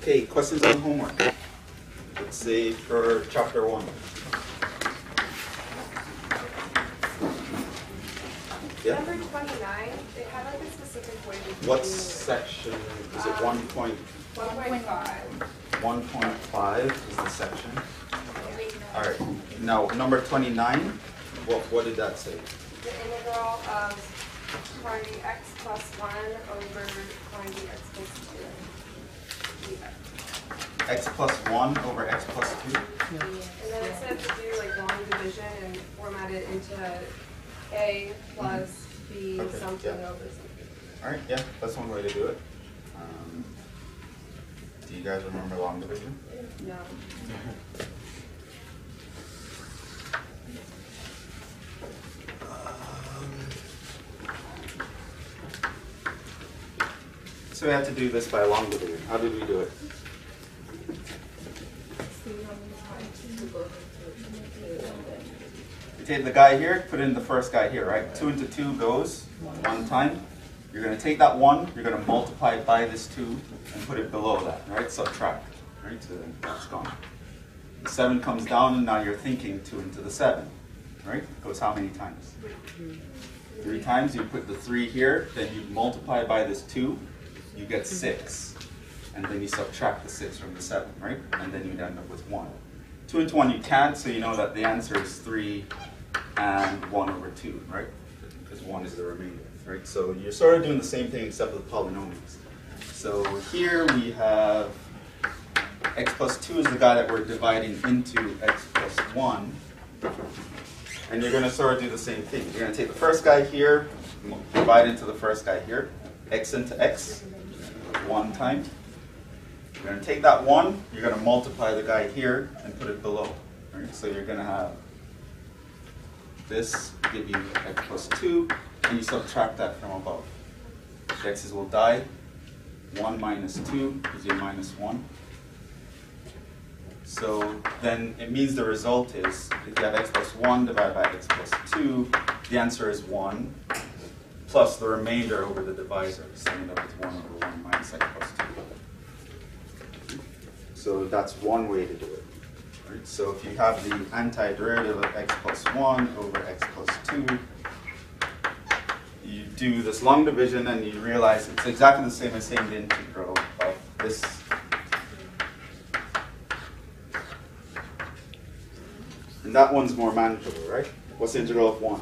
Okay, questions on homework? Let's say for chapter 1. Yeah. Number 29, they have like a specific way to do. What section? Is it 1.5? 1.5 is the section. All right. Now, number 29, what did that say? The integral of quantity x plus 1 over quantity x plus 2. X plus 1 over x plus 2? Yeah. And then it said to do like long division and format it into a plus b something over something. All right, yeah, that's one way to do it. Do you guys remember long division? No. So we have to do this by long division. How did we do it? You take the guy here, put in the first guy here, right? 2 into 2 goes one time. You're going to take that 1, you're going to multiply it by this 2, and put it below that, right? Subtract, right? So that's gone. The 7 comes down, and now you're thinking 2 into the 7, right? Goes how many times? 3 times. You put the 3 here, then you multiply by this 2, you get 6. And then you subtract the 6 from the 7, right? And then you end up with 1. 2 into 1 you can't, so you know that the answer is 3 and 1 over 2, right? Because 1 is the remainder, right? So you're sort of doing the same thing except with polynomials. So here we have x plus 2 is the guy that we're dividing into x plus 1. And you're going to sort of do the same thing. You're going to take the first guy here, divide into the first guy here, x into x, 1 time. You're going to take that 1, you're going to multiply the guy here and put it below. Right? So you're going to have this give you x plus 2, and you subtract that from above. The x's will die. 1 minus 2 gives you minus 1. So then it means the result is, if you have x plus 1 divided by x plus 2, the answer is 1, plus the remainder over the divisor. So you end up with 1 over 1 minus x plus 2. So that's one way to do it. Right? So if you have the antiderivative of x plus 1 over x plus 2, you do this long division and you realize it's exactly the same as saying the integral of this. And that one's more manageable, right? What's the integral of 1?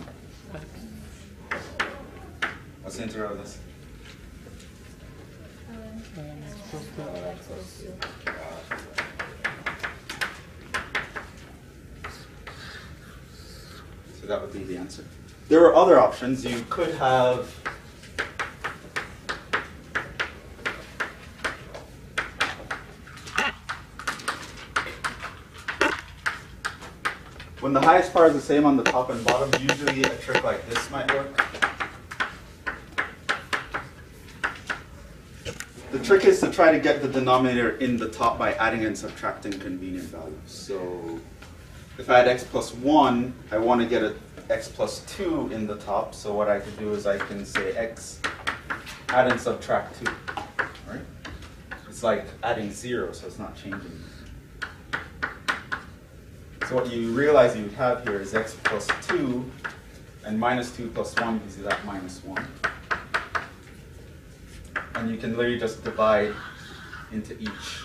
What's the integral of this? So that would be the answer. There are other options. You could have when the highest power is the same on the top and bottom, usually a trick like this might work. The trick is to try to get the denominator in the top by adding and subtracting convenient values. So if I had x plus 1, I want to get an x plus 2 in the top. So what I could do is I can say x, add and subtract 2. Right? It's like adding 0, so it's not changing. So what you realize you would have here is x plus 2, and minus 2 plus 1 gives you that minus 1. And you can literally just divide into each,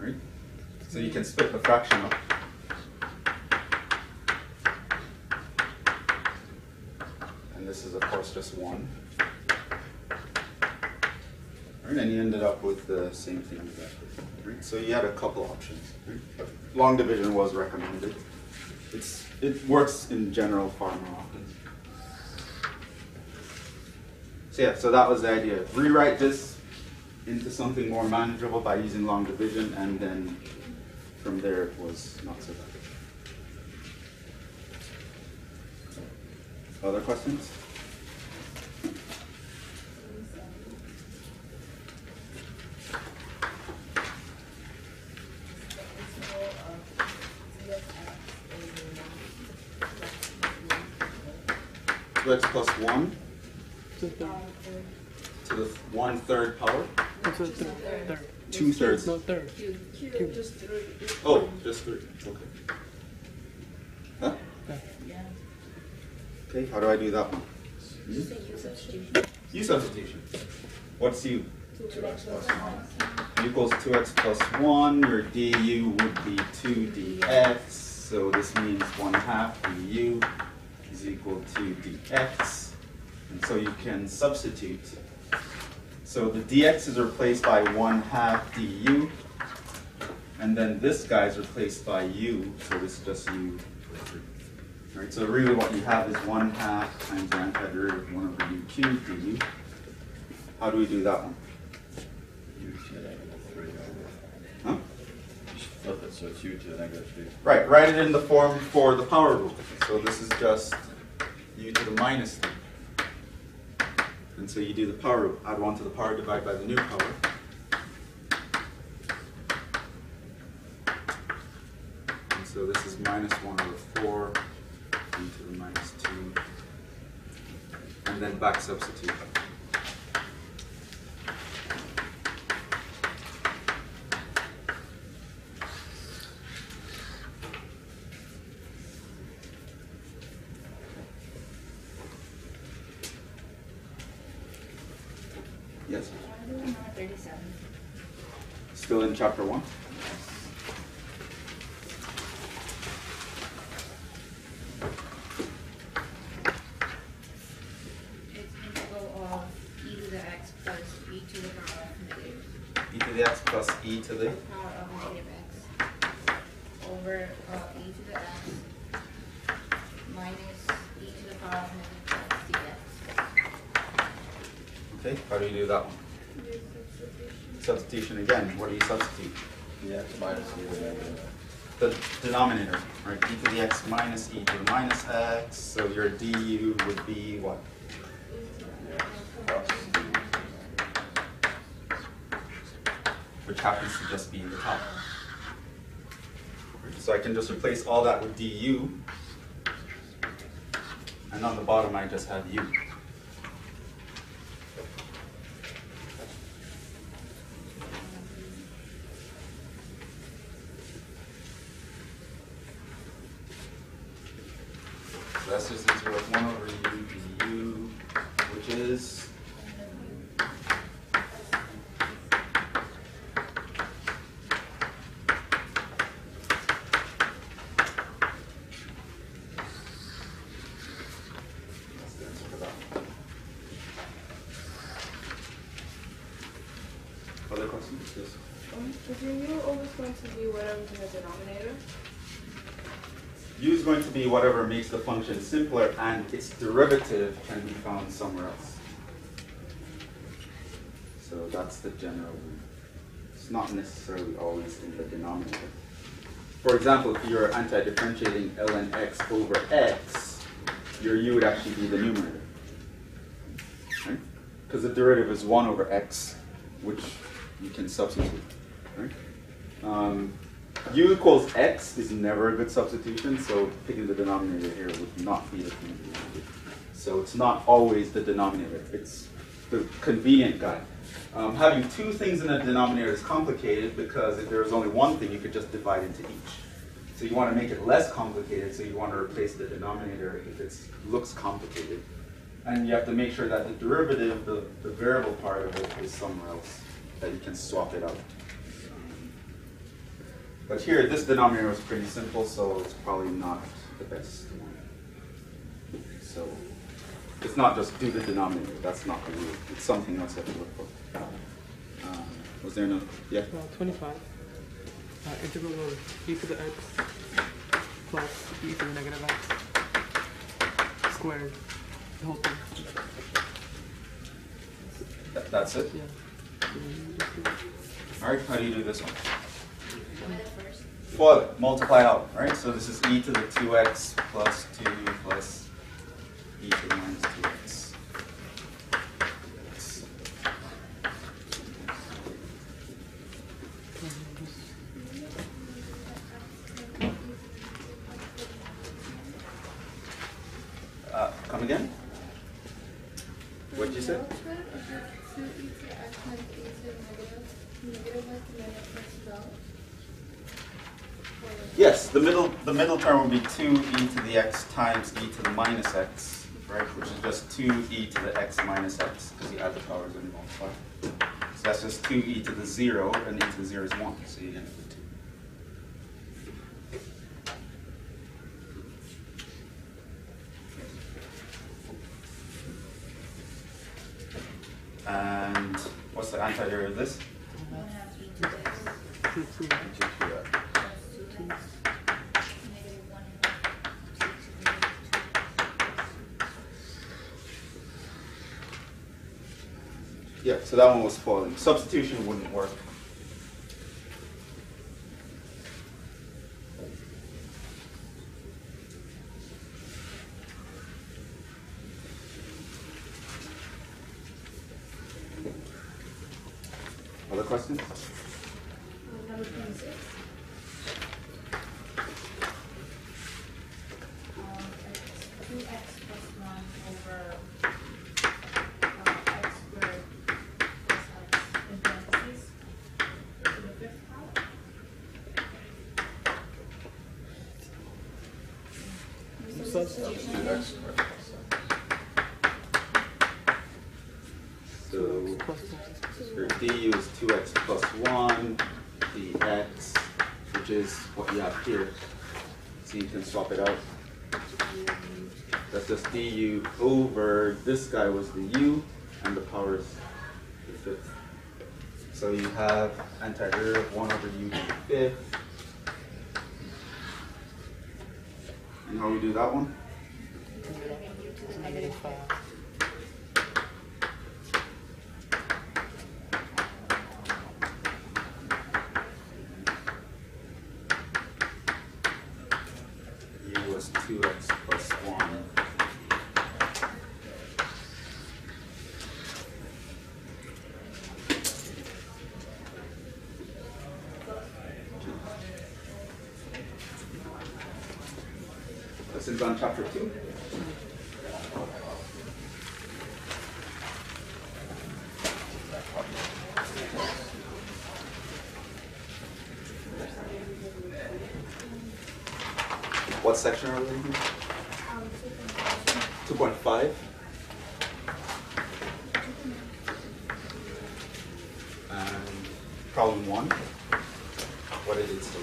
right? So you can split the fraction up. And this is, of course, just 1. Right? And you ended up with the same thing exactly. Right? So you had a couple options. Right? Long division was recommended. It works in general far more often. So yeah, so that was the idea. Rewrite this into something more manageable by using long division, and then from there it was not so bad. Other questions? X plus 1. To the 1/3 power? Third. Two-thirds. No, third. Cube. Just three. Oh, just three. Okay. Huh? Yeah. Okay, how do I do that one? Just say U substitution. U substitution. What's U? 2x plus 1. U equals 2x plus 1. Your du would be 2dx. So this means 1/2 du is equal to dx. And so you can substitute. So the dx is replaced by 1/2 du. And then this guy is replaced by u. So this is just u. Right, so really what you have is 1/2 times the antiderivative of 1 over u cubed du. How do we do that one? Huh? You should flip it so it's u to the negative 3. Right, write it in the form for the power rule. So this is just u to the minus 3. And so you do the power rule. Add 1 to the power, divide by the new power. And so this is minus 1 over 4. U to the minus 2, and then back substitute. Yes? Still in chapter 1? Again, what do you substitute? Yeah, minus e to the negative. The denominator, right? E to the x minus e to the minus x. So your du would be what? Which happens to just be in the top. So I can just replace all that with du. And on the bottom, I just have u. That's just easier with 1 over u du, which is u is going to be whatever makes the function simpler, and its derivative can be found somewhere else. So that's the general rule. It's not necessarily always in the denominator. For example, if you're anti-differentiating ln x over x, your u would actually be the numerator. Right? Because the derivative is 1 over x, which you can substitute. Right? U equals x is never a good substitution, so picking the denominator here would not be the thing we want to do. So it's not always the denominator, it's the convenient guy. Having two things in a denominator is complicated because if there was only one thing, you could just divide into each. So you want to make it less complicated, so you want to replace the denominator if it looks complicated. And you have to make sure that the derivative, the variable part of it, is somewhere else, that you can swap it out. But here, this denominator was pretty simple, so it's probably not the best one. So it's not just do the denominator. That's not the rule. It's something else you have to look for. Was there another? Yeah? 25. Integral of e to the x plus e to the negative x squared. The whole thing. That's it? Yeah. All right, how do you do this one? Foil it, multiply out, right? So this is e to the 2x plus 2 plus e to the minus 2x. Come again? What did you say? Yes, the middle term would be 2e to the x times e to the minus x, right? Which is just 2e to the x minus x, because you add the powers and multiply. So that's just 2e to the 0, and e to the 0 is 1, so you end up with 2. And what's the anti-area of this? 2. Yeah, so that one was falling. Substitution wouldn't work. Other questions? Swap it out. That's just du over, this guy was the u, and the power is the fifth. So you have anti-area of 1 over u to the fifth. And how we do that one? This is on chapter 2. What section are we in? 2.5. And problem 1. What did it say?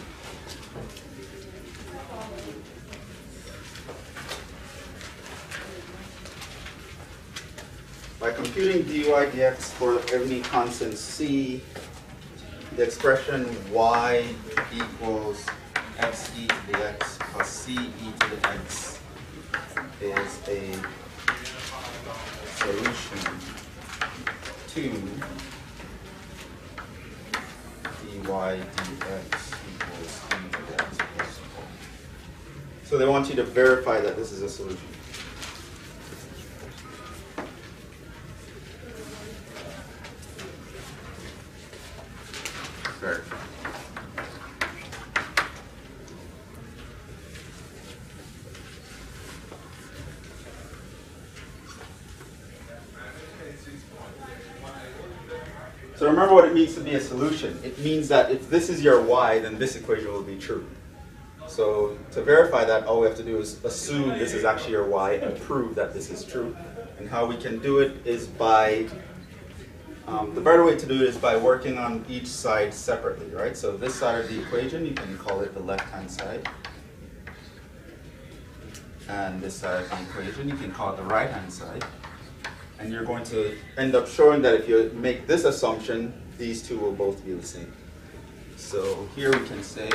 By computing dy dx for any constant c, the expression y equals x e to the x plus c e to the x is a solution to dy dx equals e to the x plus 1. So they want you to verify that this is a solution. So remember what it means to be a solution. It means that if this is your y, then this equation will be true. So to verify that, all we have to do is assume this is actually your y and prove that this is true. And how we can do it is by, the better way to do it is by working on each side separately, right? So this side of the equation, you can call it the left-hand side. And this side of the equation, you can call it the right-hand side. And you're going to end up showing that if you make this assumption, these two will both be the same. So here we can say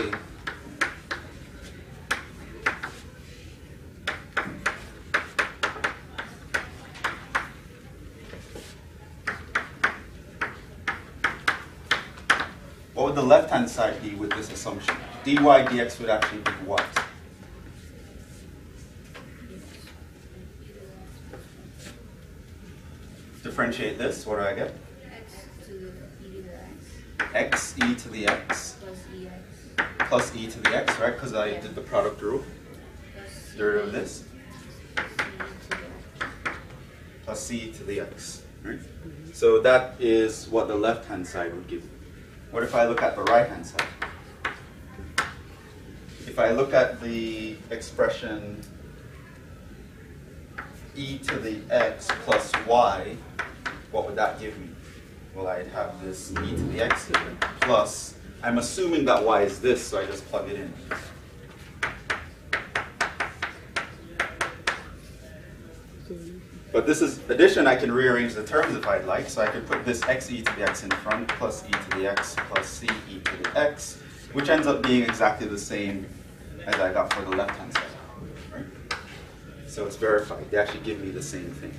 what would the left-hand side be with this assumption? Dy dx would actually be what? Differentiate this, what do I get? X e to the x plus e to the x, right? Because I did the product rule. Derivative of this plus c to the x. right? So that is what the left-hand side would give me. What if I look at the right-hand side? If I look at the expression e to the x plus y, what would that give me? Well, I'd have this e to the x here, plus, I'm assuming that y is this, so I just plug it in. But this is addition, I can rearrange the terms if I'd like, so I could put this x e to the x in front, plus e to the x, plus c e to the x, which ends up being exactly the same as I got for the left-hand side. Right? So it's verified. They actually give me the same thing.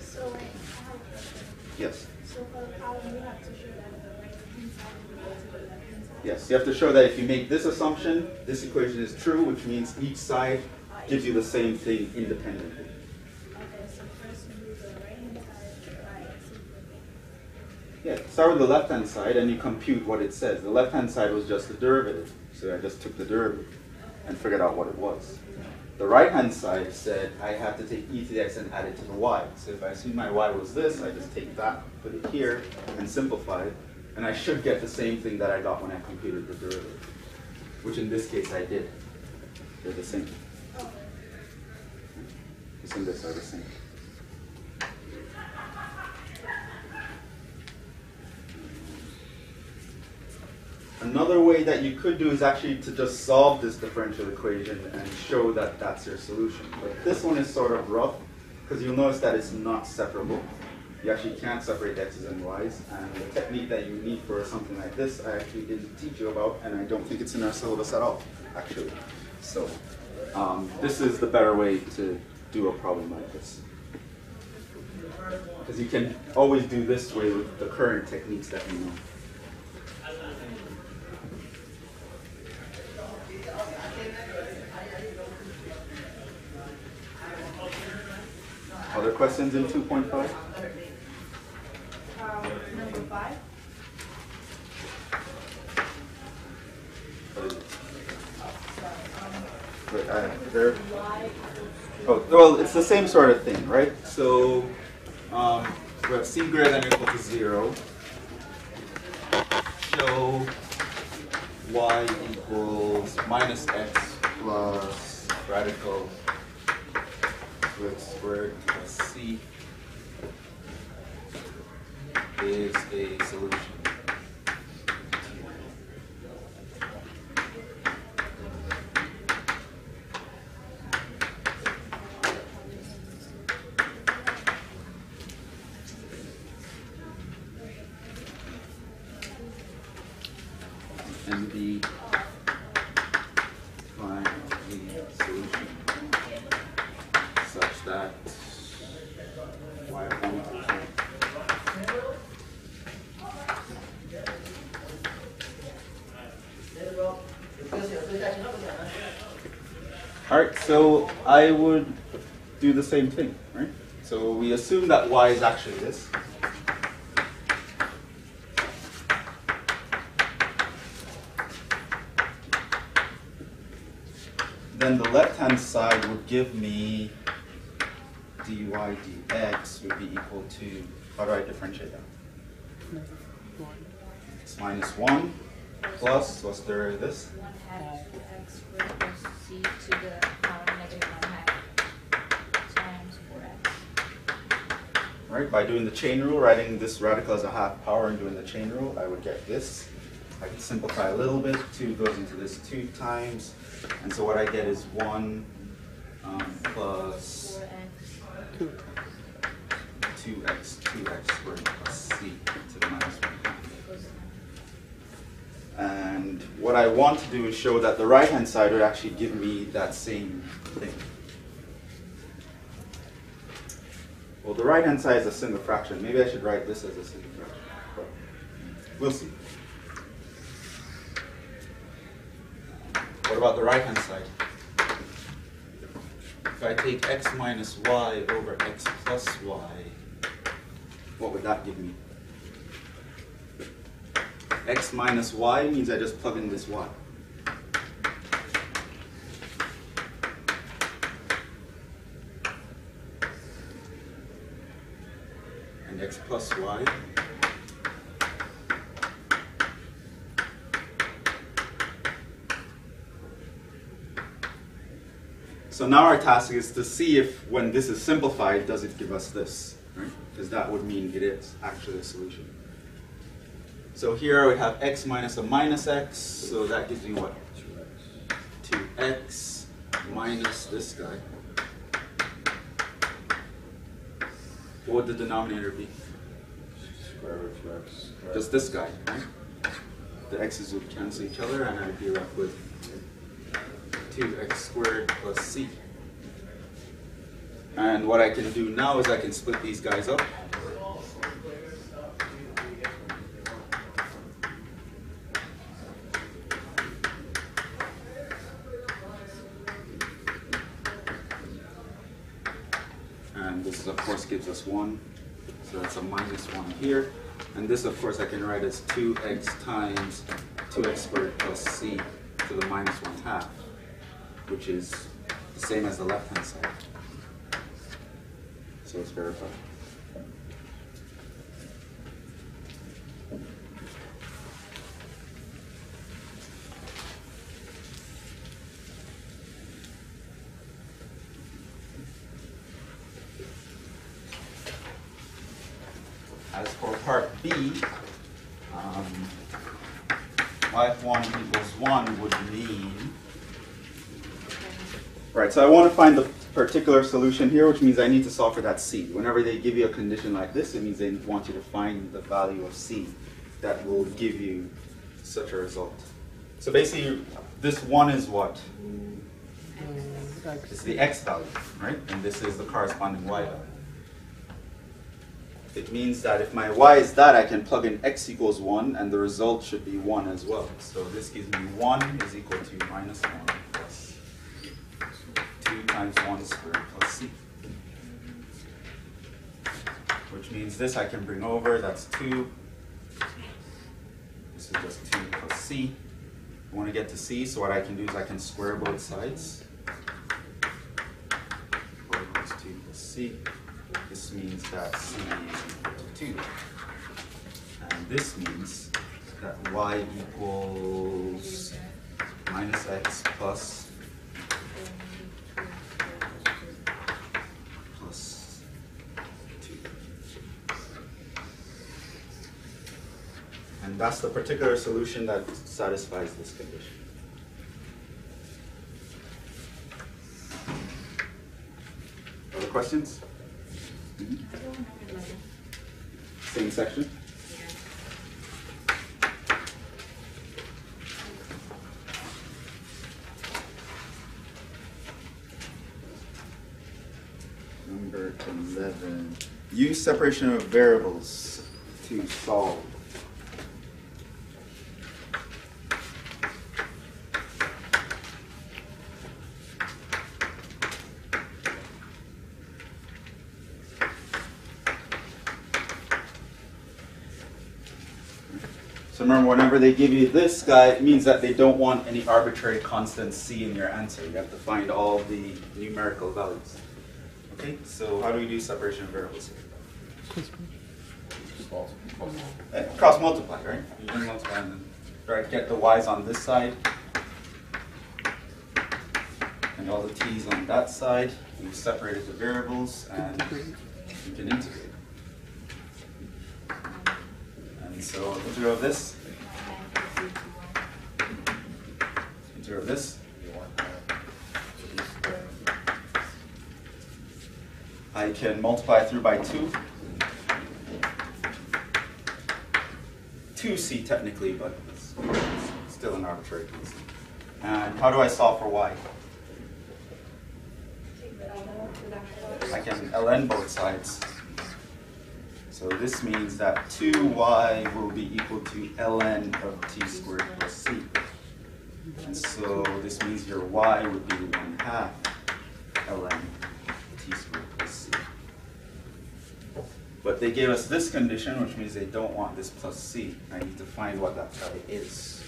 So, yes? So for the problem, you have to show that the right-hand side is related to the left-hand side? Yes, you have to show that if you make this assumption, this equation is true, which means each side gives you the same thing independently. Yeah, start with the left-hand side and you compute what it says. The left-hand side was just the derivative, so I just took the derivative and figured out what it was. The right-hand side said I have to take e to the x and add it to the y. So if I assume my y was this, I just take that, put it here, and simplify it, and I should get the same thing that I got when I computed the derivative, which in this case I did. They're the same. This and this are the same. Another way that you could do is actually to just solve this differential equation and show that that's your solution. But this one is sort of rough, because you'll notice that it's not separable. You actually can't separate x's and y's. And the technique that you need for something like this, I actually didn't teach you about, and I don't think it's in our syllabus at all, actually. So this is the better way to do a problem like this, because you can always do this way with the current techniques that you know. Other questions in 2.5? Number 5. Wait, oh, well, it's the same sort of thing, right? So we have c greater than or equal to 0. Show y equals minus x plus radical x squared plus c is a solution. And the Alright, so I would do the same thing, right? So we assume that y is actually this. Then the left-hand side would give me dy dx would be equal to, how do I differentiate that? It's minus 1 plus, what's the derivative of this? 1/2 x squared plus c to the power negative 1/2 times 4x. Right, by doing the chain rule, writing this radical as a half power and doing the chain rule, I would get this. I can simplify a little bit. 2 goes into this 2 times. And so what I get is 1 plus 4x. 2x squared plus c to the minus 1. And what I want to do is show that the right-hand side would actually give me that same thing. Well, the right-hand side is a single fraction. Maybe I should write this as a single fraction. But we'll see. What about the right-hand side? If I take x minus y over x plus y, what would that give me? X minus y means I just plug in this y. x plus y . So now our task is to see if, when this is simplified, does it give us this, right? Because that would mean it is actually a solution. So here we have x minus a minus x, so that gives me what? 2x minus this guy. What would the denominator be? Square root of x. Just this guy, right? The x's would cancel each other, and I'd be left with 2x squared plus c. And what I can do now is I can split these guys up. And this, of course, gives us 1. So that's a minus 1 here. And this, of course, I can write as 2x times 2x squared plus c to the minus 1/2. Which is the same as the left-hand side. So it's verified. As for part B, y(1 = 1) would mean . Right, so I want to find the particular solution here, which means I need to solve for that c. Whenever they give you a condition like this, it means they want you to find the value of c that will give you such a result. So basically, this 1 is what? It's the x value, right? And this is the corresponding y value. It means that if my y is that, I can plug in x equals 1, and the result should be 1 as well. So this gives me 1 is equal to minus 1 plus 2 times 1 squared plus c. Which means this I can bring over, that's 2. This is just 2 plus c. I want to get to c, so what I can do is I can square both sides. 4 plus 2 plus c. This means that c is equal to 2. And this means that y equals minus x plus 2. And that's the particular solution that satisfies this condition. Other questions? Mm-hmm. Same section? Number 11. Use separation of variables to solve. So remember, whenever they give you this guy, it means that they don't want any arbitrary constant c in your answer. You have to find all the numerical values. Okay, so how do we do separation of variables here? Cross multiply, right? You just multiply and then get the y's on this side and all the t's on that side. We've separated the variables and you can integrate. And so integral of this, integral of this. I can multiply through by 2. 2c technically, but it's still an arbitrary constant. And how do I solve for y? I can ln both sides. So this means that 2y will be equal to ln of t squared plus c. And so this means your y would be 1/2 ln t squared. But they gave us this condition, which means they don't want this plus c. I need to find what that value is.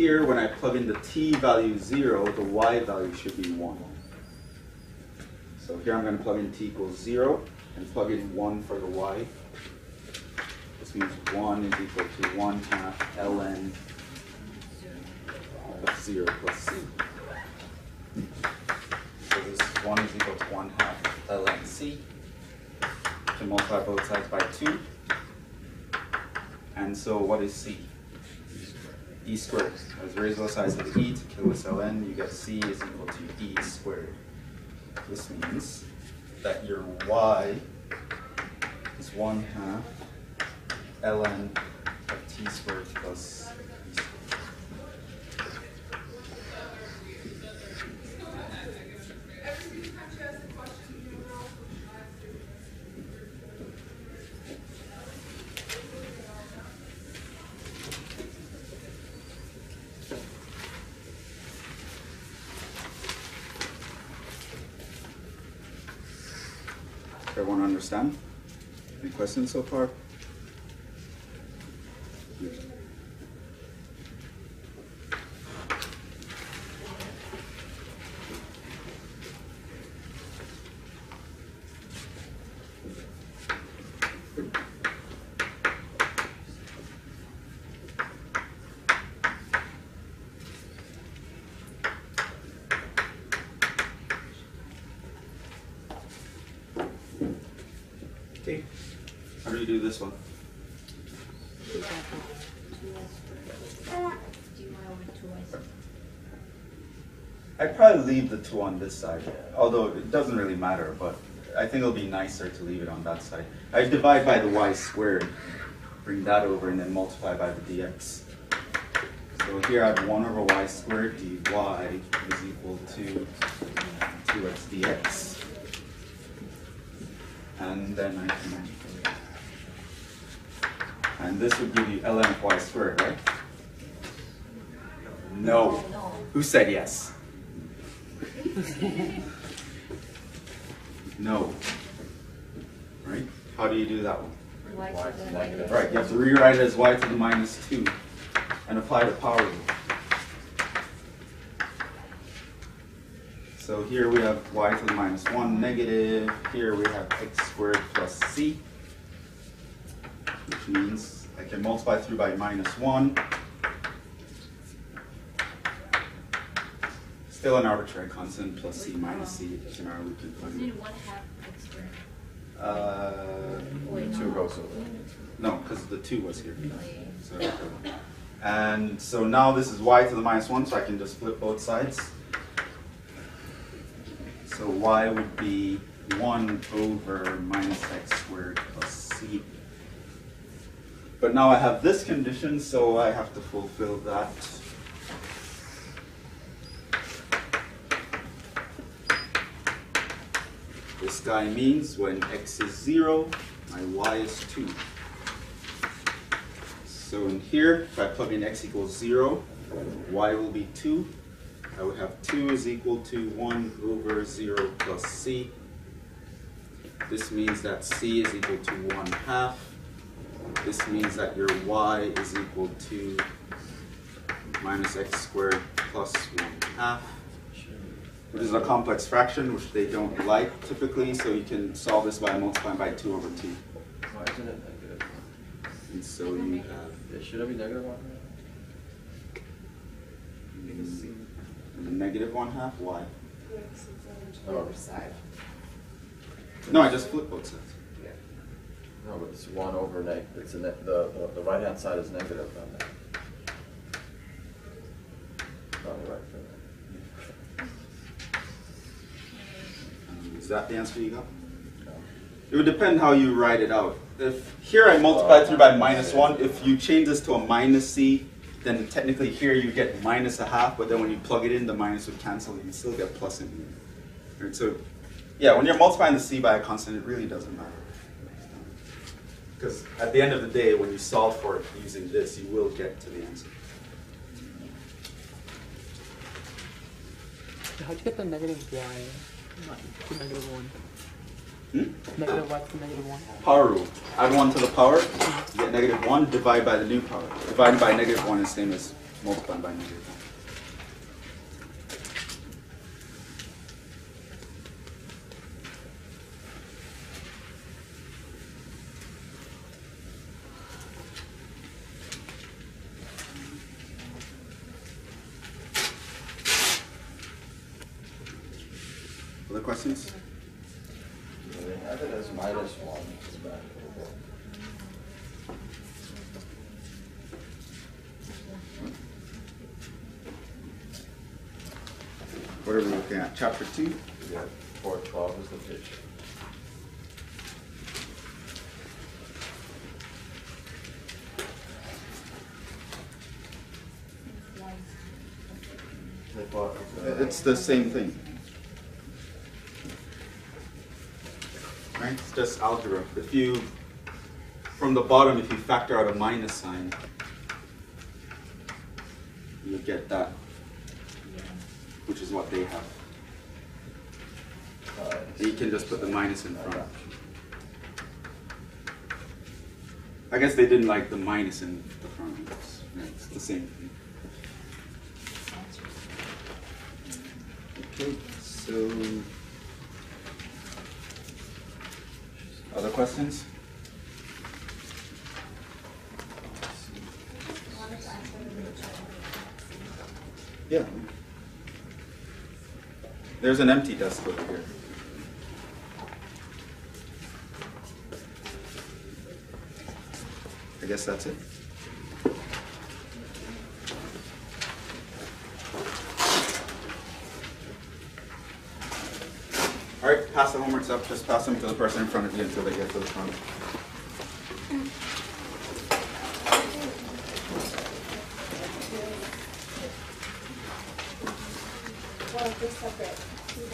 here, when I plug in the t value 0, the y value should be 1. So here I'm going to plug in t equals 0 and plug in 1 for the y. This means 1 is equal to 1 half ln of 0 plus c. So this 1 is equal to 1 half ln c. I can multiply both sides by 2. And so what is c? E squared. As raised both sides of e to kill this ln, you get c is equal to e squared. This means that your y is 1 half ln of t squared plus e squared. Everyone understand? Any questions so far? Yes. How do you do this one? I'd probably leave the 2 on this side, although it doesn't really matter, but I think it'll be nicer to leave it on that side. I divide by the y squared, bring that over, and then multiply by the dx. So here I have 1 over y squared dy is equal to 2x dx. And then I can, and this would give you ln of y squared, right? No. Who said yes? No. Right? How do you do that one? Right, you have to rewrite it as y to the minus 2 and apply the power rule. So here we have y to the minus 1 negative, here we have x squared plus c, which means I can multiply through by minus 1. Still an arbitrary constant, plus c minus c, it's an arbitrary constant. You need 1 half x squared. Two rows over. No, because the 2 was here. So, and so now this is y to the minus 1, so I can just flip both sides. So y would be 1 over minus x squared plus c. But now I have this condition, so I have to fulfill that. This guy means when x is 0, my y is 2. So in here, if I plug in x equals 0, y will be 2. I would have 2 is equal to 1 over 0 plus c. This means that c is equal to 1 half. This means that your y is equal to minus x squared plus 1 half. This is a complex fraction, which they don't like typically, so you can solve this by multiplying by 2 over 2. Why isn't it negative 1? And so you have... Should it be negative 1? Because c. Negative 1 half, why? Oh. No, I just flipped both sides. Yeah. No, but it's 1 over negative. It's the right hand side is negative on that. Not the right for that. Is that the answer you got? No. It would depend how you write it out. If here I multiply through by minus 1, if you change this to a minus c, then technically here you get minus a half, but then when you plug it in, the minus would cancel and you still get plus in here. Right, so, yeah, when you're multiplying the c by a constant, it really doesn't matter. Because at the end of the day, when you solve for it using this, you will get to the answer. How'd you get the negative y? Not the negative 1. Negative y to the negative 1. Power rule. Add 1 to the power, you get negative 1, divide by the new power. Dividing by negative 1 is the same as multiplying by negative 1. Other questions? I have it as minus 1. It's bad. What are we looking at? Chapter 2? Yeah, 412 is the picture. It's the same thing. It's just algebra. If you, from the bottom, if you factor out a minus sign, you get that, which is what they have. And you can just put the minus in front. I guess they didn't like the minus in the front. It's the same thing. Okay, so. Other questions? Yeah. There's an empty desk over here. I guess that's it. All right, pass the homeworks up. Just pass them to the person in front of you until they get to the front. Well, they're separate. Two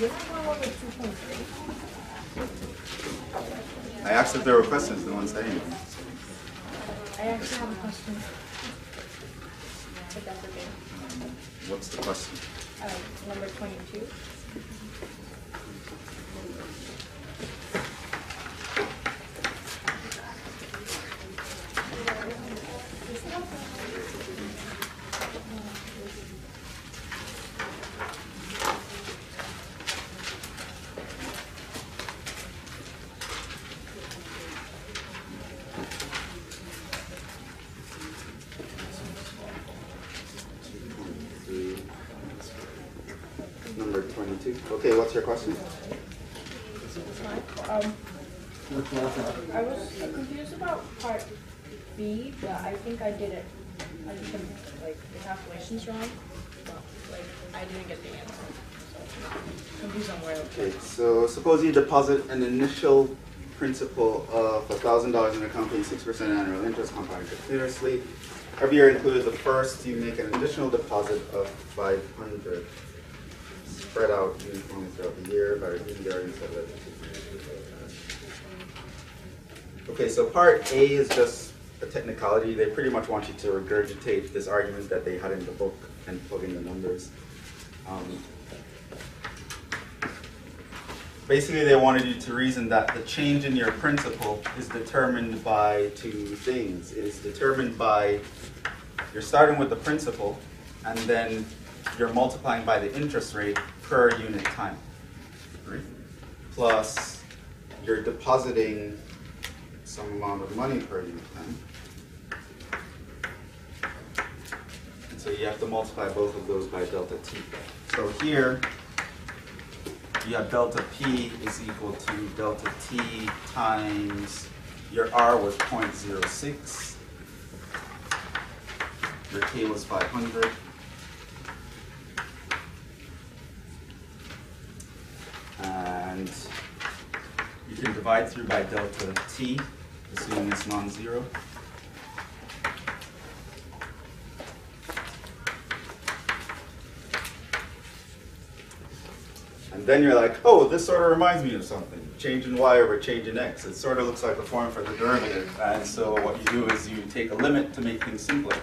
homeworks. You have one over 2.3. I asked if there were questions, no one said anything. I actually have a question. But that's okay. What's the question? Number 22. Okay, what's your question? I was confused about part B, but I think I did it. I did the calculations wrong, but I didn't get the answer. So I'm confused on where I looked. Okay, so suppose you deposit an initial principal of $1,000 in a company, 6% annual interest compounded continuously. Every year included the first, you make an additional deposit of $500. Spread out uniformly throughout the year by reviewing the arguments of it. Okay, so part A is just a technicality. They pretty much want you to regurgitate this argument that they had in the book and plug in the numbers. Basically, they wanted you to reason that the change in your principal is determined by two things. It is determined by, you're starting with the principal, and then you're multiplying by the interest rate per unit time. Plus, you're depositing some amount of money per unit time. And so you have to multiply both of those by delta t. So here, you have delta p is equal to delta t times, your r was 0.06, your k was 500. And you can divide through by delta t, assuming it's non-zero. And then you're like, oh, this sort of reminds me of something. Change in y over change in x. It sort of looks like the form for the derivative. And so what you do is you take a limit to make things simpler.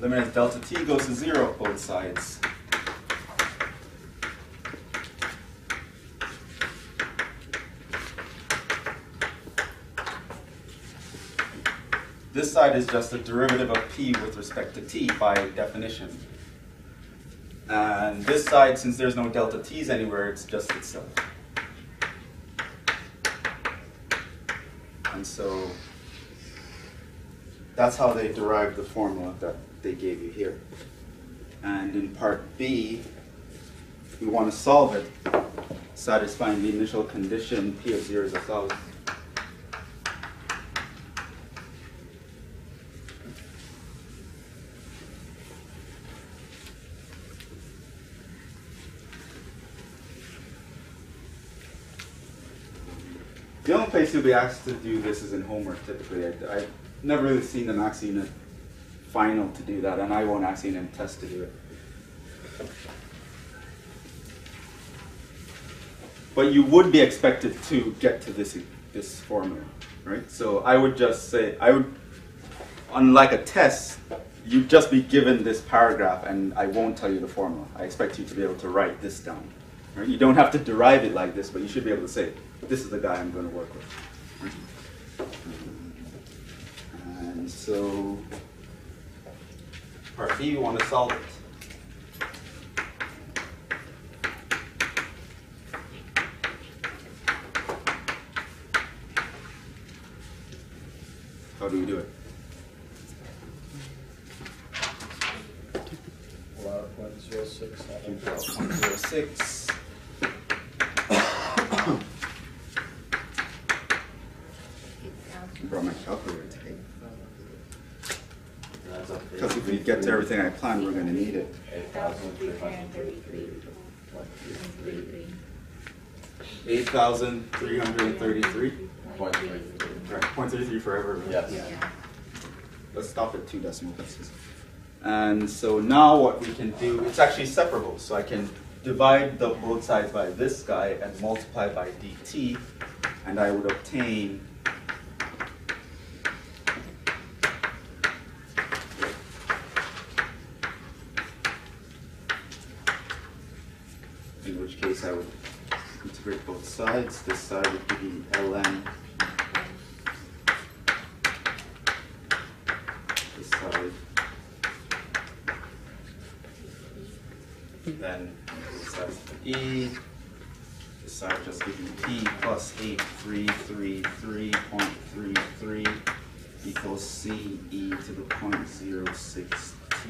Limit as delta t goes to 0 both sides. This side is just the derivative of p with respect to t by definition. And this side, since there's no delta t's anywhere, it's just itself. And so that's how they derived the formula that they gave you here. And in part B, we want to solve it, satisfying the initial condition p of 0 is a solid. The only place you'll be asked to do this is in homework, typically. I've never really seen them asking a final to do that, and I won't ask you in a test to do it. But you would be expected to get to this formula, right? So I would just say, unlike a test, you'd just be given this paragraph, and I won't tell you the formula. I expect you to be able to write this down. Right? You don't have to derive it like this, but you should be able to say, this is the guy I'm going to work with. And so, part B, you want to solve it. How do we do it? Well, 0.06. I brought my calculator today. Because if we get to everything I planned, we're going to need it. 8,333. 0.33 forever. Yes. Yeah. Let's stop at 2 decimal places. And so now what we can do, it's actually separable. So I can divide the both sides by this guy and multiply by dt, and I would obtain 'cause I would integrate both sides. This side would be ln. This side. Then this side would be e. This side would just give me p plus 8333.33 equals ce to the 0.06 t.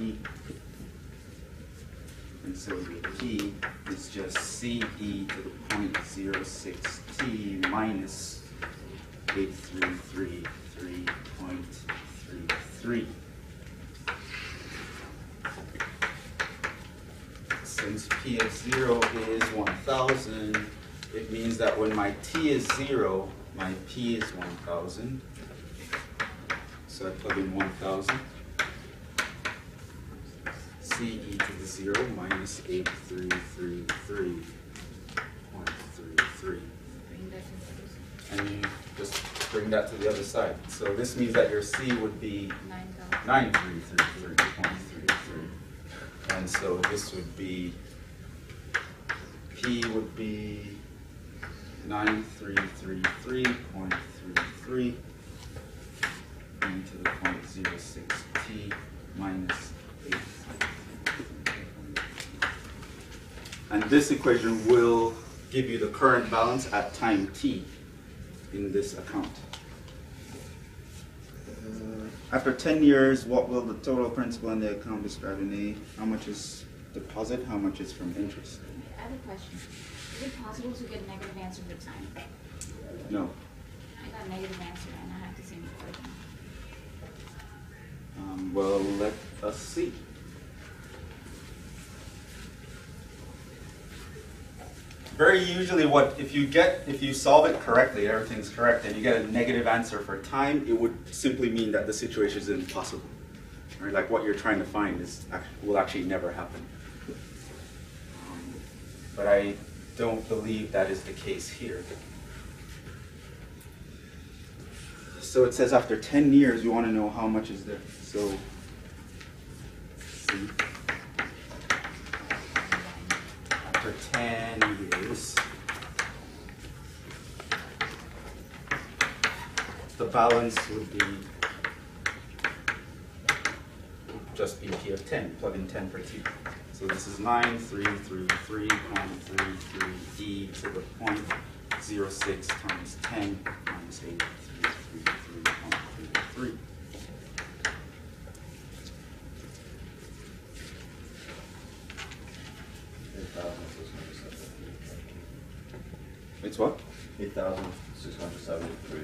And so the p is just ce to the 0.06t minus 8333.33. Since p of 0 is 1,000, it means that when my t is 0, my p is 1,000. So I plug in 1,000. CE to the 0 minus 8333.33. And just bring that to the other side. So this means that your C would be 9333.33. And so this would be, P would be 9333.33 e to the 0.06t minus 8. And this equation will give you the current balance at time t in this account. After 10 years, what will the total principal in the account describe in A? How much is deposit? How much is from interest? I have a question. Is it possible to get a negative answer for time? No. I got a negative answer and I have to see the question. Well, let us see. Very usually if you solve it correctly, everything's correct, and you get a negative answer for time, it would simply mean that the situation is impossible. Right? Like what you're trying to find will actually never happen. But I don't believe that is the case here. So it says after 10 years, you want to know how much is there. So, see. After 10 years, the balance would be just be P of 10, plug in 10 per Q. So this is 9, 3 through 3, 0.33D to the 0.06 times 10 minus 8, 333.33. It's what? 8,673.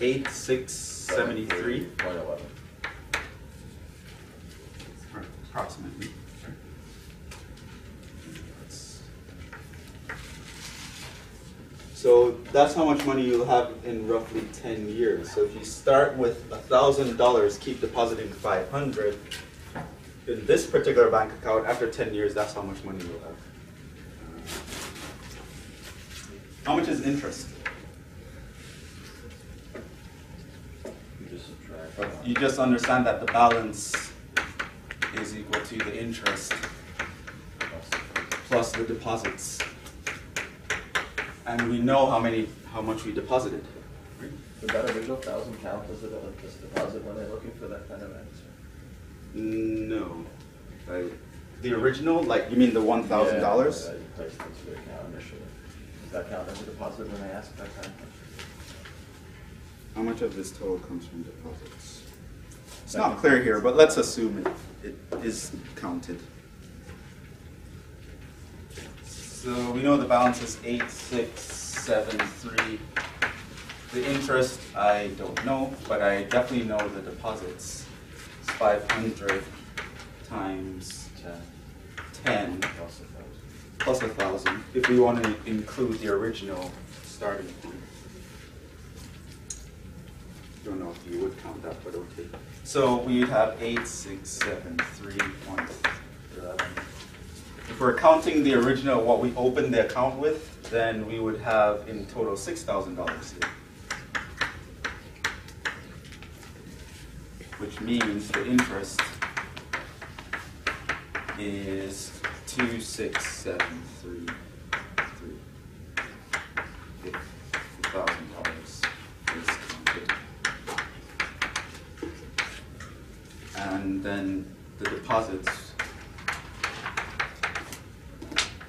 8,673. Approximately. So that's how much money you'll have in roughly 10 years. So if you start with $1,000, keep depositing 500 in this particular bank account, after 10 years, that's how much money you'll have. How much is interest? You just understand that the balance is equal to the interest plus the deposits. And we know how much we deposited. Would that original 1,000 count as a deposit when they're looking for that kind of answer? No. The original, like you mean the $1,000? Yeah, you placed into your account initially. Does that count as a deposit when I ask that kind of question? How much of this total comes from deposits? It's not clear here, but let's assume it is counted. So we know the balance is 8,673. The interest, I don't know, but I definitely know the deposits. It's 500 times 10. Plus 1,000, if we want to include the original starting point. Don't know if you would count that, but okay. So we'd have 8,673.11. If we're counting the original, what we opened the account with, then we would have in total $6,000 here. Which means the interest is 2,673.3. If the $1,000 is counted. And then the deposits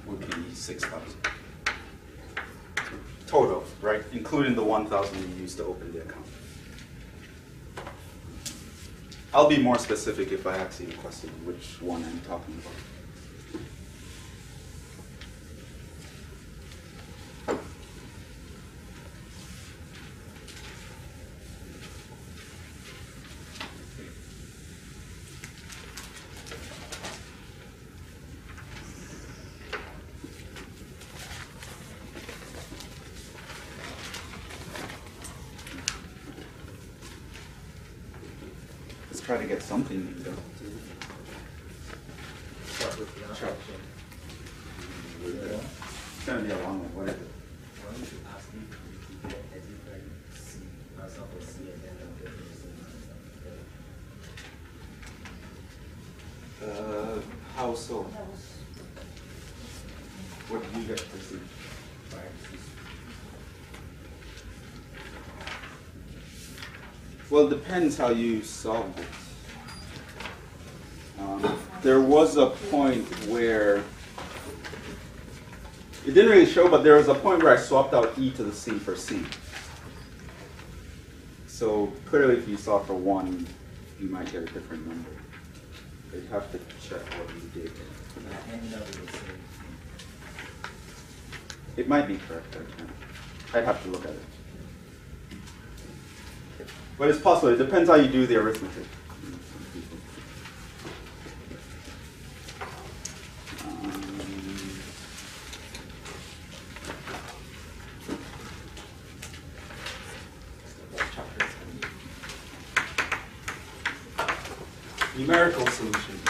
would be 6,000. Total, right? Including the 1,000 you used to open the account. I'll be more specific if I ask you a question which one I'm talking about. Try to get something you can do. Start with the option. It's going to be a long one. What is it? Why don't you ask me to get everybody C, for example, C and then I'll get the same. How so? What do you get for C? Well, it depends how you solve it. There was a point where, it didn't really show, but there was a point where I swapped out e to the c for c. So clearly if you solve for 1, you might get a different number. But you have to check what you did. It might be correct. I'd have to look at it. But it's possible. It depends how you do the arithmetic. Numerical solutions.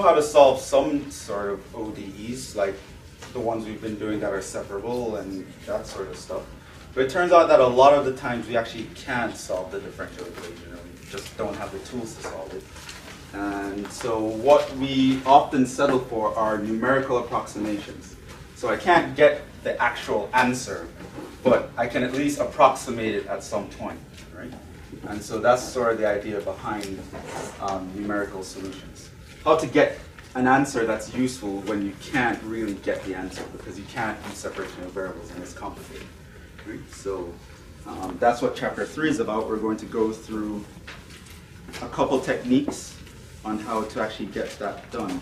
How to solve some sort of ODEs, like the ones we've been doing that are separable and that sort of stuff. But it turns out that a lot of the times we actually can't solve the differential equation, or we just don't have the tools to solve it. And so what we often settle for are numerical approximations. So I can't get the actual answer, but I can at least approximate it at some point, right? And so that's sort of the idea behind numerical solutions. How to get an answer that's useful when you can't really get the answer, because you can't do separation of variables and it's complicated. Right? So that's what chapter 3 is about. We're going to go through a couple techniques on how to actually get that done.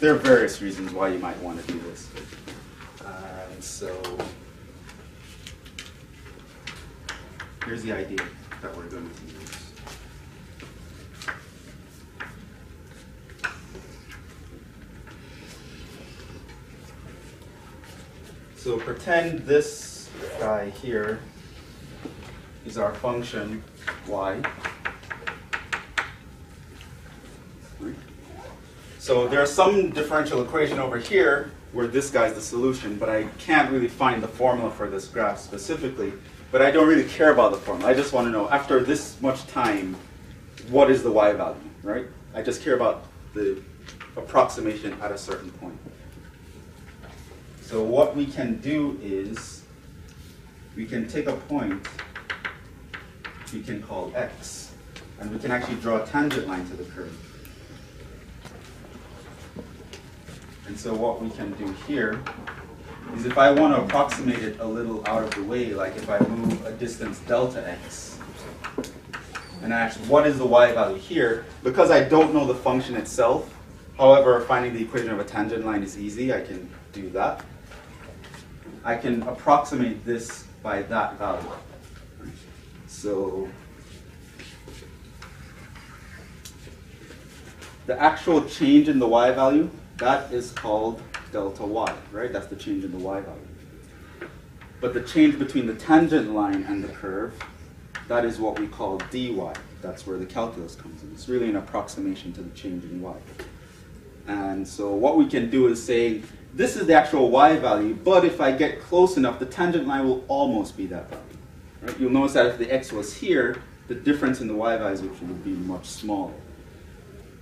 There are various reasons why you might want to do this. And so here's the idea that we're going to use. So pretend this guy here is our function y. So there's some differential equation over here where this guy's the solution, but I can't really find the formula for this graph specifically. But I don't really care about the formula. I just want to know, after this much time, what is the y value, right? I just care about the approximation at a certain point. So what we can do is we can take a point we can call x, and we can actually draw a tangent line to the curve. And so what we can do here is, if I want to approximate it a little out of the way, like if I move a distance delta x, and I ask what is the y value here, because I don't know the function itself, however, finding the equation of a tangent line is easy, I can do that. I can approximate this by that value. So the actual change in the y value, that is called delta y, right? That's the change in the y value. But the change between the tangent line and the curve, that is what we call dy. That's where the calculus comes in. It's really an approximation to the change in y. And so what we can do is say, this is the actual y value, but if I get close enough, the tangent line will almost be that value. Right? You'll notice that if the x was here, the difference in the y values would be much smaller.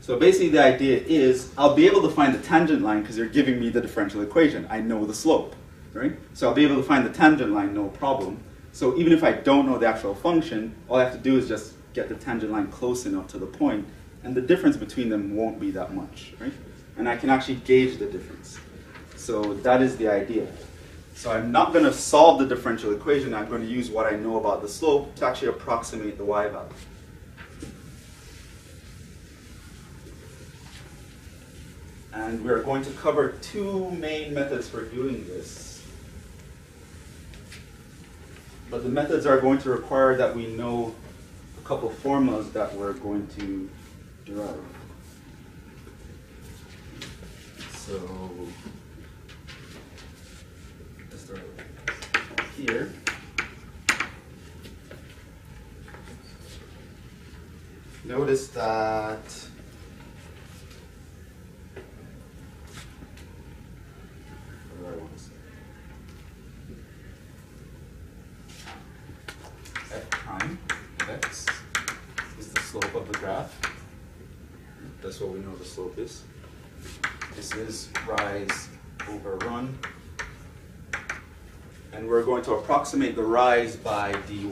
So basically the idea is, I'll be able to find the tangent line because you're giving me the differential equation. I know the slope, right? So I'll be able to find the tangent line, no problem. So even if I don't know the actual function, all I have to do is just get the tangent line close enough to the point, and the difference between them won't be that much, right? And I can actually gauge the difference. So that is the idea. So I'm not going to solve the differential equation. I'm going to use what I know about the slope to actually approximate the y value. And we're going to cover two main methods for doing this. But the methods are going to require that we know a couple formulas that we're going to derive. So let's start here. Notice that f prime of x is the slope of the graph. That's what we know the slope is. This is rise over run. And we're going to approximate the rise by dy.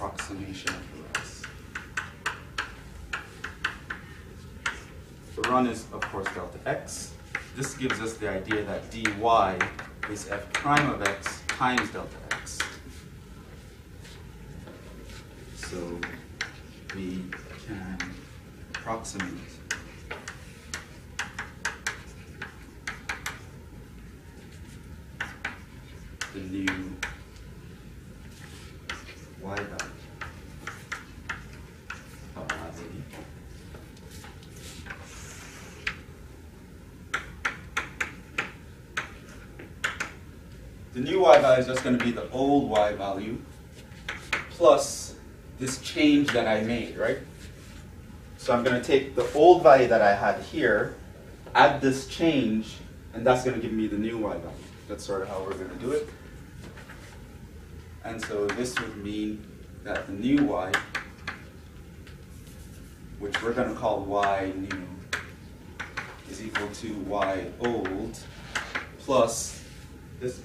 Approximation of the rise. The run is, of course, delta x. This gives us the idea that dy is f prime of x times delta x. So we can approximate the new y value of RZ. The new y value is just going to be the old y value plus this change that I made, right? So I'm going to take the old value that I had here, add this change, and that's going to give me the new y value. That's sort of how we're going to do it. And so this would mean that the new y, which we're going to call y new, is equal to y old plus this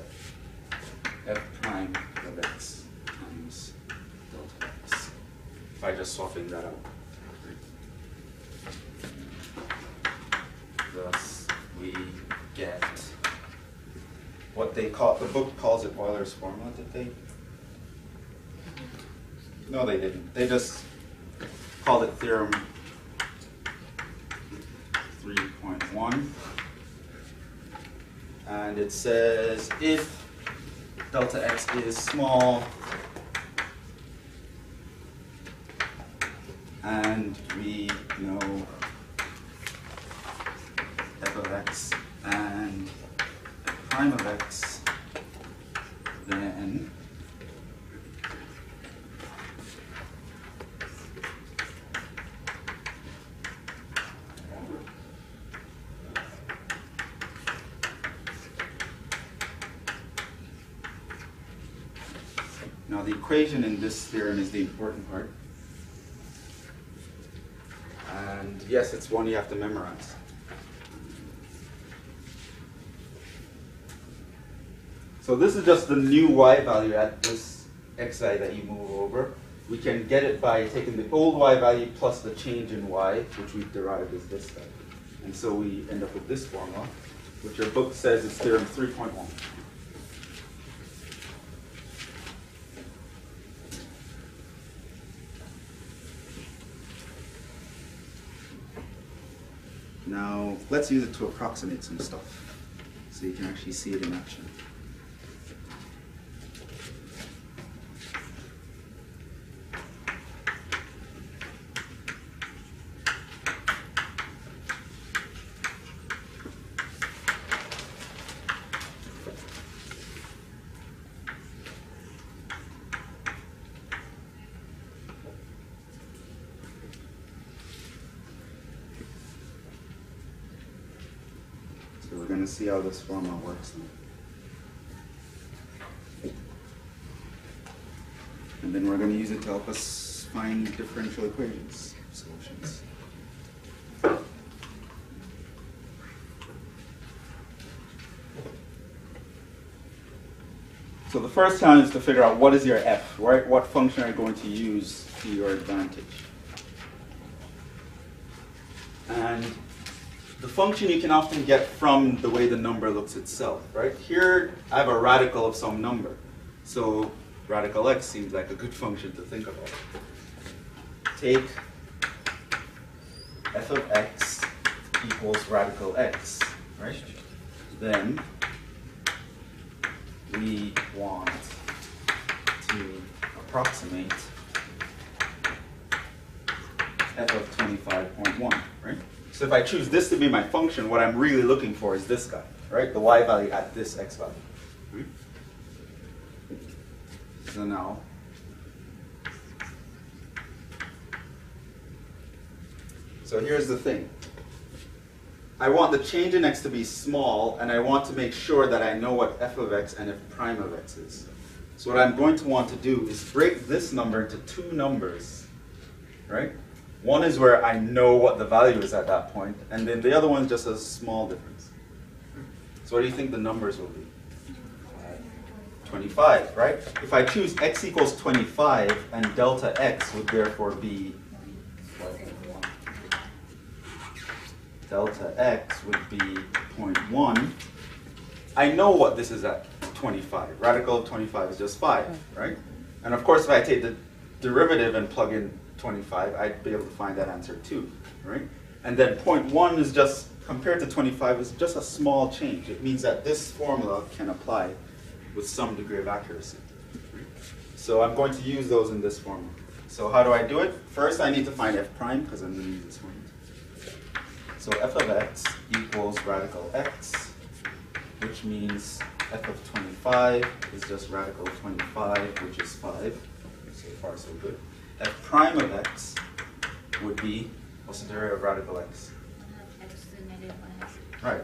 f prime of x times delta x. If I just swapping that out. Thus, we get what they call, the book calls it Euler's formula, did they? No, they didn't. They just called it theorem 3.1. And it says if delta x is small and we know f of x and f prime of x, then the equation in this theorem is the important part. And yes, it's one you have to memorize. So this is just the new y value at this xi that you move over. We can get it by taking the old y value plus the change in y, which we've derived as this value. And so we end up with this formula, which your book says is theorem 3.1. Now, let's use it to approximate some stuff so you can actually see it in action. See how this formula works now. And then we're going to use it to help us find differential equations, solutions. So the first challenge is to figure out what is your f, right? What function are you going to use to your advantage? And the function you can often get from the way the number looks itself, right? Here, I have a radical of some number. So radical x seems like a good function to think about. Take f of x equals radical x, right? Then we want to approximate f of 25.1, right? So if I choose this to be my function, what I'm really looking for is this guy, right? The y value at this x value. Right? So now, so here's the thing. I want the change in x to be small, and I want to make sure that I know what f of x and f prime of x is. So what I'm going to want to do is break this number into two numbers, right? One is where I know what the value is at that point, and then the other one is just a small difference. So what do you think the numbers will be? 25, right? If I choose x equals 25, and delta x would therefore be 1. delta x would be 0.1. I know what this is at 25. Radical of 25 is just 5, right? And of course, if I take the derivative and plug in 25, I'd be able to find that answer too, right? And then 0.1 is just, compared to 25, is just a small change. It means that this formula can apply with some degree of accuracy. So I'm going to use those in this formula. So how do I do it? First, I need to find f prime, because I'm going to use this formula. So f of x equals radical x, which means f of 25 is just radical 25, which is 5. So far, so good. F prime of x would be, what's the derivative of radical x? X to the negative 1. Right.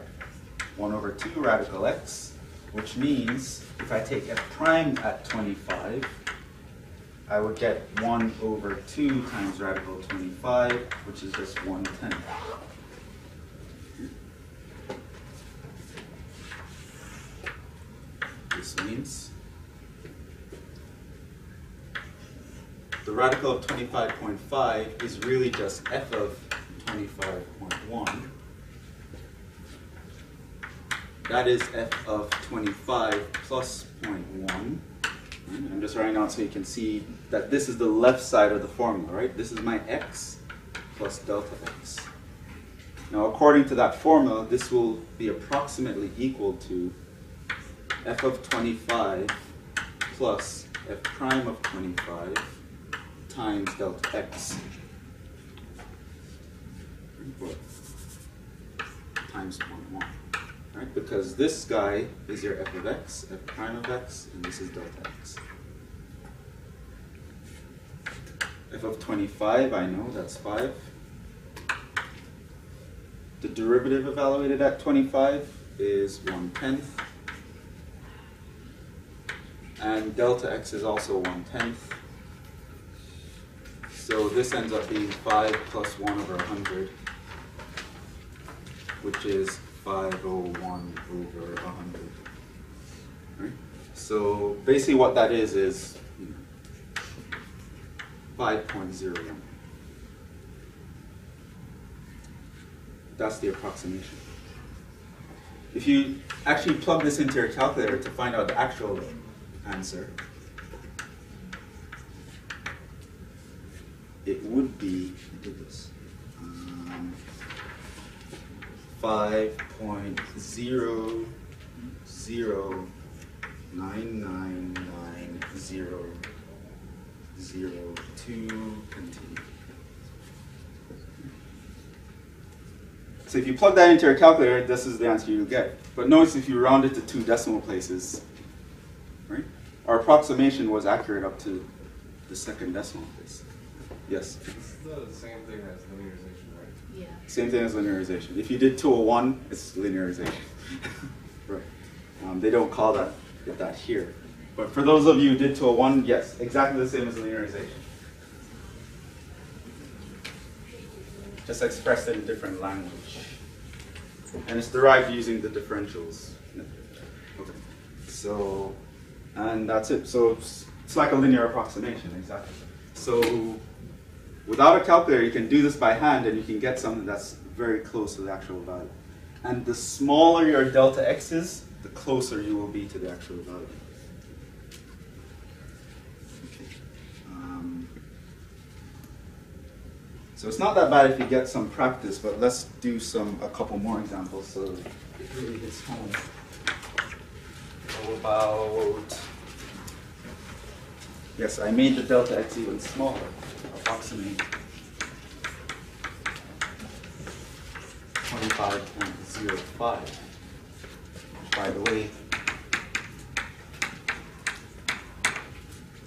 1 over 2 radical x, which means if I take f prime at 25, I would get 1 over 2 times radical 25, which is just 1/10. This means the radical of 25.5 is really just f of 25.1. That is f of 25 plus 0.1. I'm just writing out so you can see that this is the left side of the formula, right? This is my x plus delta x. Now, according to that formula, this will be approximately equal to f of 25 plus f prime of 25 times delta x times 0.1, right? Because this guy is your f of x, f prime of x, and this is delta x. F of 25, I know, that's 5. The derivative evaluated at 25 is 1/10. And delta x is also 1/10. So this ends up being 5 plus 1 over 100, which is 501 over 100. Right? So basically what that is 5.01. That's the approximation. If you actually plug this into your calculator to find out the actual answer, it would be, I did this, 5.00999002. So if you plug that into your calculator, this is the answer you get. But notice if you round it to 2 decimal places, right? Our approximation was accurate up to the 2nd decimal place. Yes? This is the same thing as linearization, right? Yeah. Same thing as linearization. If you did 201, it's linearization. Right. They don't call that here. But for those of you who did 201, yes, exactly the same as linearization. Just expressed in a different language. And it's derived using the differentials. Okay. So, and that's it. So it's like a linear approximation, exactly. So without a calculator, you can do this by hand, and you can get something that's very close to the actual value. And the smaller your delta x is, the closer you will be to the actual value. Okay. So it's not that bad if you get some practice, but let's do a couple more examples so it really hits home. So about, yes, I made the delta x even smaller, approximately 25.05. By the way,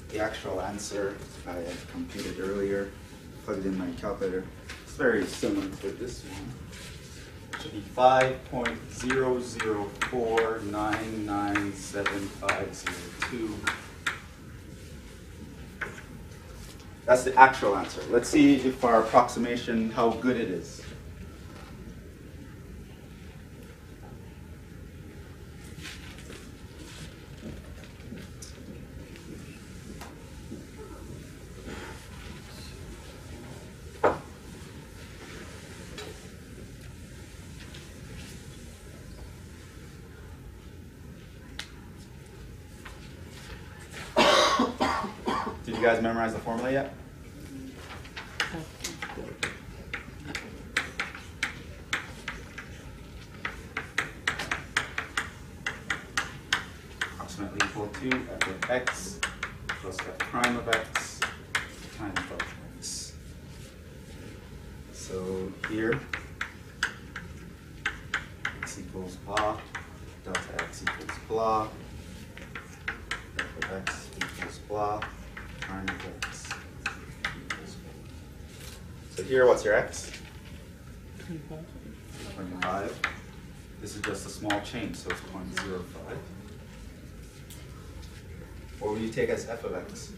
the actual answer I had computed earlier, plugged in my calculator, it's very similar to this one. It should be 5.00499750. That's the actual answer. Let's see if our approximation, how good it is. guys memorize the formula yet? Approximately equal to f of x plus f prime of x times f of x. So here, x equals blah, delta x equals blah, f of x equals blah, prime of x equals blah. So here, what's your x? 25. This is just a small change, so it's 0.05. What will you take as f of x?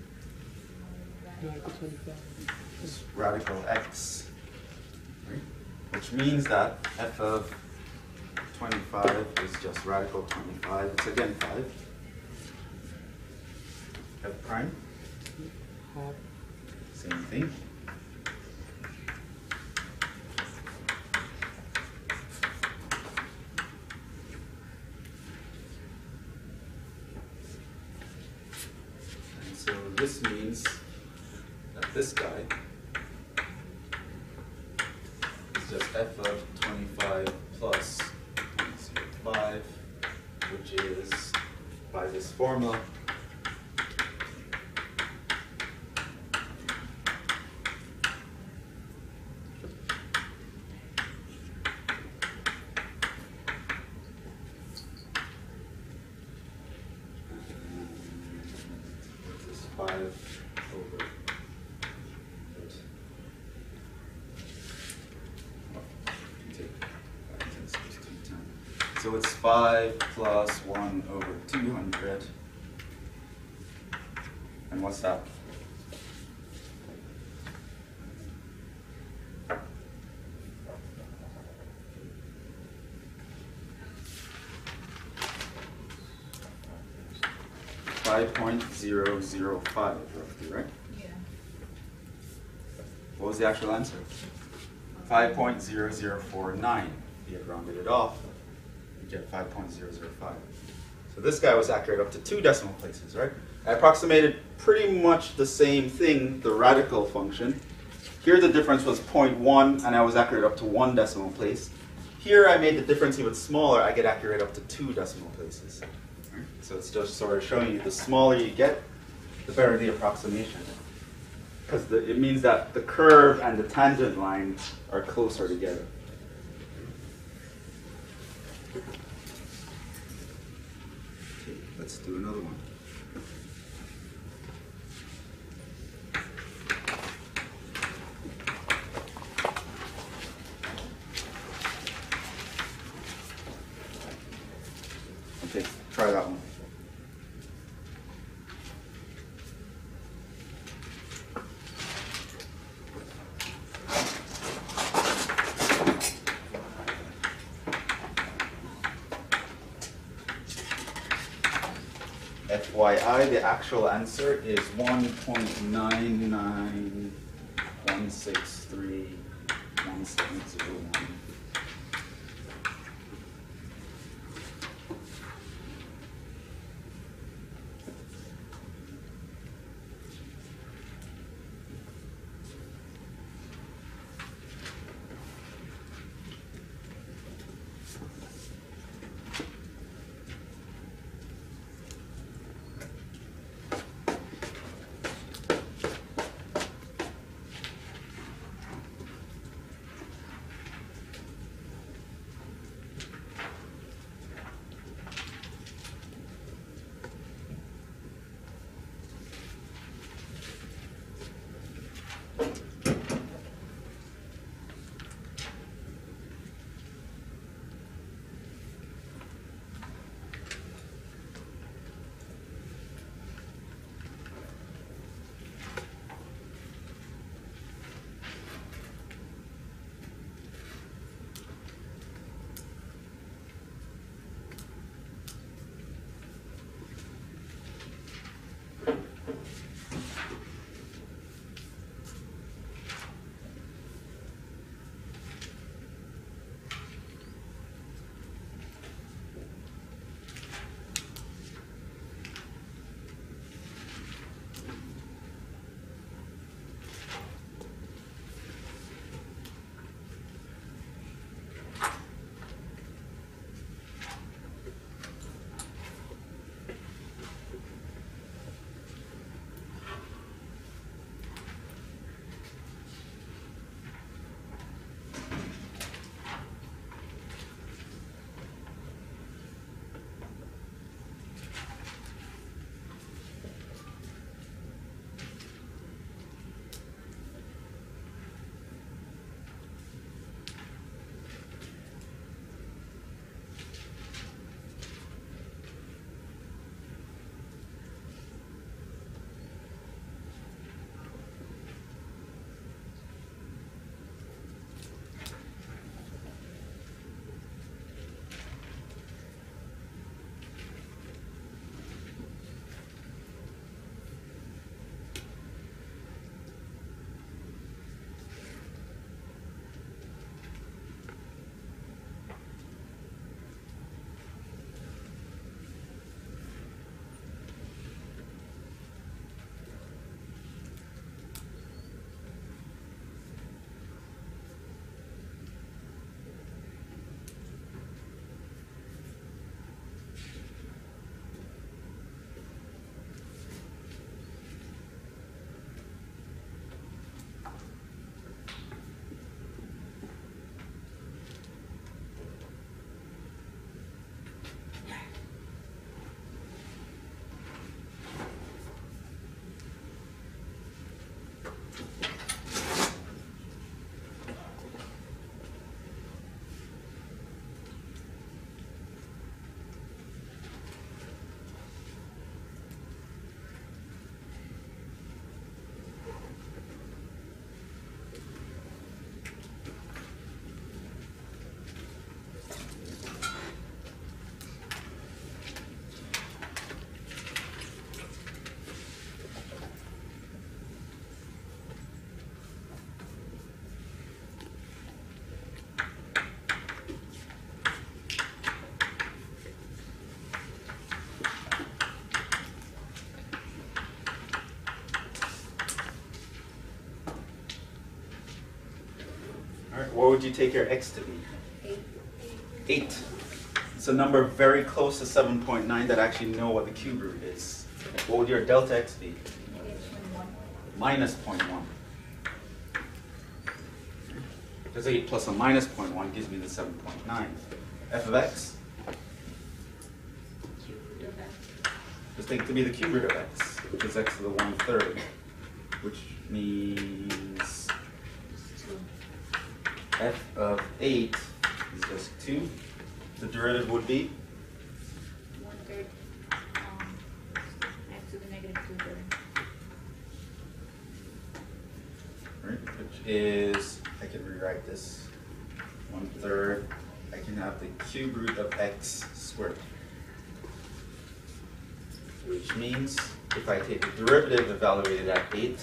It's radical x, right? Which means that f of 25 is just radical 25. It's again 5. F prime, same thing. This means that this guy is just f of 25 plus 0.05, which is, by this formula, so it's 5 plus 1 over 200. And what's that? .005 roughly, right? Yeah. What was the actual answer? 5.0049. If you had rounded it off, you get 5.005. So this guy was accurate up to 2 decimal places, right? I approximated pretty much the same thing, the radical function. Here the difference was 0.1, and I was accurate up to 1 decimal place. Here I made the difference even smaller. I get accurate up to 2 decimal places. So it's just sort of showing you the smaller you get, the better the approximation. Because it means that the curve and the tangent line are closer together. Okay, let's do another one. Okay, try that one. FYI, the actual answer is 1.991631701. what would you take your x to be? 8. It's a number very close to 7.9 that actually know what the cube root is. What would your delta x be? Minus 0.1. Because 8 plus or minus 0.1 gives me the 7.9. F of x? Cube root of x. Just take to be the cube root of x, which is x to the 1/3, which means f of 8 is just 2. The derivative would be? 1/3 x to the negative 2/3. Right, which is, I can rewrite this, 1/3, I can have the cube root of x squared. Which means, if I take the derivative evaluated at 8,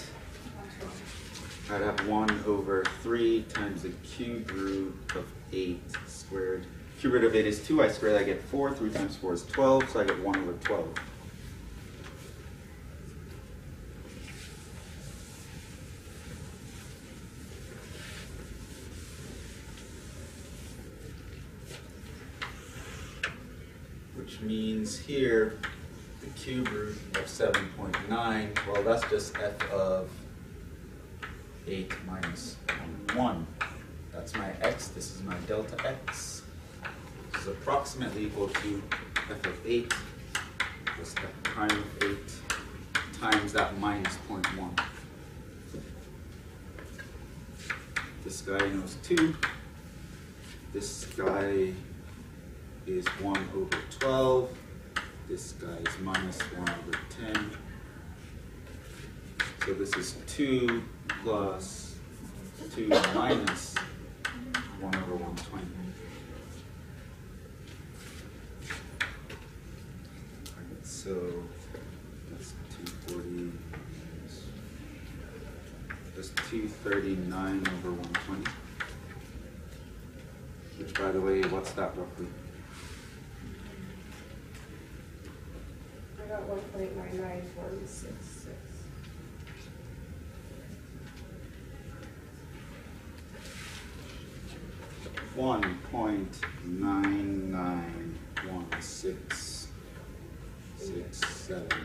I'd have 1/3 times the cube root of 8 squared. Cube root of 8 is 2, I square that, I get 4. 3 times 4 is 12, so I get 1/12. Which means here, the cube root of 7.9, well, that's just f of 8 minus 1. That's my x, this is my delta x. This is approximately equal to f of 8 plus f prime of 8 times that minus 0.1. This guy knows 2. This guy is 1/12. This guy is minus 1/10. So this is 2 plus 2 minus 1/120. Right, so that's 240. That's 239/120. Which, by the way, what's that roughly? I got 1.99466. $1.9916667.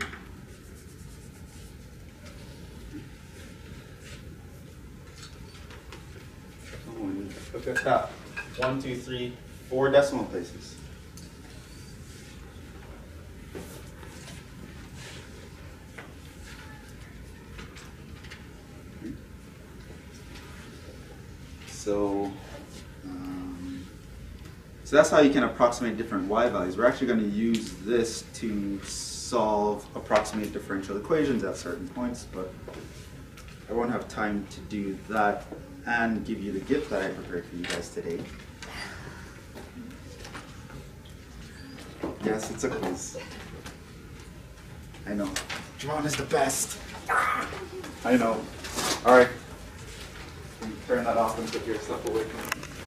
Look at that. 1, 2, 3, 4 decimal places. So, so that's how you can approximate different y values. We're actually going to use this to solve approximate differential equations at certain points, but I won't have time to do that and give you the gift that I prepared for you guys today. Yes, it's a quiz. I know. Javon is the best. I know. All right. Turn that off and put your stuff away from me.